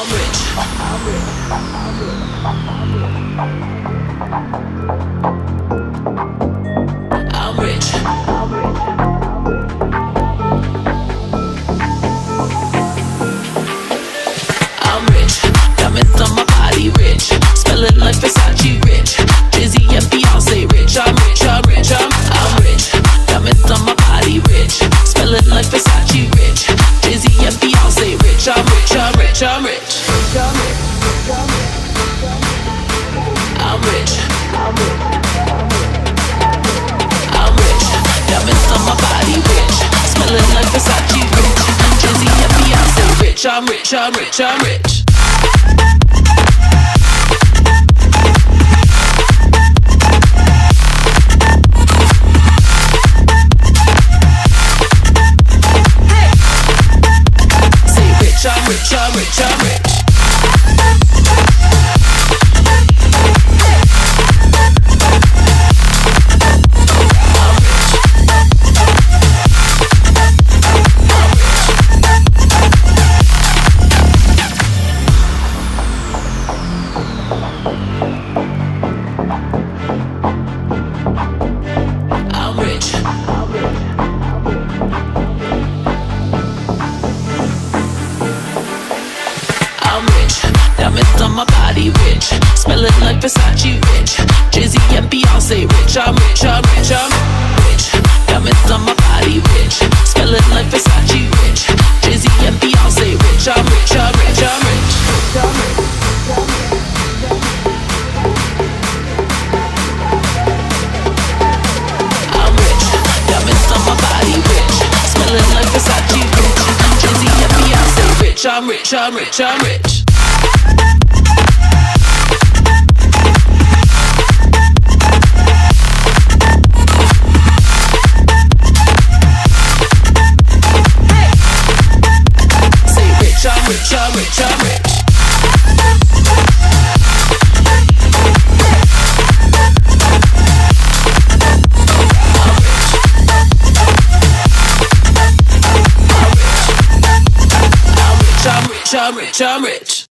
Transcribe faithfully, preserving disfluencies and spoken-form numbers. I'm rich. I'm rich. I'm rich. I'm rich. I'm rich. I'm rich. Diamonds on my body, rich. Spellin' like Versace, rich. Drizzy and Beyoncé, rich. I'm rich. I'm rich. I'm, I'm rich. Diamonds on my body, rich. Spellin' like Versace, rich. Drizzy and Beyoncé, rich. I'm rich. I'm rich. I'm rich. I'm rich, I'm rich, I'm rich. Hey. Say rich, I'm rich, I'm rich, I'm rich. I'm rich, diamonds on my body, rich. Smellin' like Versace, rich. Drizzy and Beyonce, rich. I'm rich, I'm rich, I'm rich. Diamonds on my body, rich. Smellin' like Versace, rich. Drizzy and Beyonce, rich. I'm rich, I'm rich, I'm rich. I'm rich, diamonds on my body, rich. Smellin' like Versace, rich. Drizzy and Beyonce, rich. I'm rich, I'm rich, I'm rich. I'm rich, I'm rich. I'm rich, I'm rich, I'm rich.